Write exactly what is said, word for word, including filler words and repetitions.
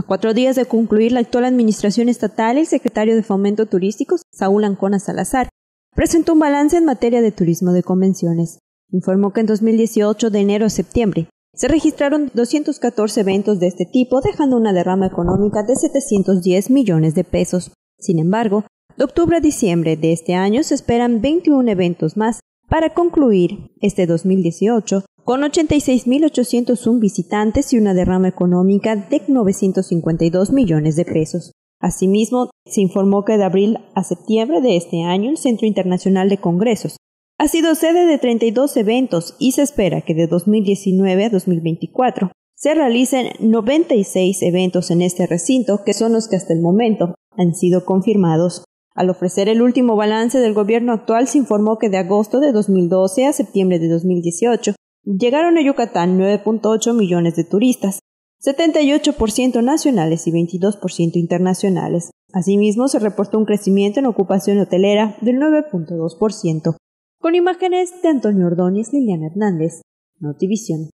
A cuatro días de concluir la actual administración estatal, el secretario de Fomento Turístico, Saúl Ancona Salazar, presentó un balance en materia de turismo de convenciones. Informó que en dos mil dieciocho, de enero a septiembre, se registraron doscientos catorce eventos de este tipo, dejando una derrama económica de setecientos diez millones de pesos. Sin embargo, de octubre a diciembre de este año se esperan veintiún eventos más para concluir este dos mil dieciocho con ochenta y seis mil ochocientos uno visitantes y una derrama económica de novecientos cincuenta y dos millones de pesos. Asimismo, se informó que de abril a septiembre de este año el Centro Internacional de Congresos ha sido sede de treinta y dos eventos y se espera que de dos mil diecinueve a dos mil veinticuatro se realicen noventa y seis eventos en este recinto, que son los que hasta el momento han sido confirmados. Al ofrecer el último balance del gobierno actual, se informó que de agosto de dos mil doce a septiembre de dos mil dieciocho llegaron a Yucatán nueve punto ocho millones de turistas, setenta y ocho por ciento nacionales y veintidós por ciento internacionales. Asimismo, se reportó un crecimiento en ocupación hotelera del nueve punto dos por ciento. Con imágenes de Antonio Ordóñez, Liliana Hernández, Notivision.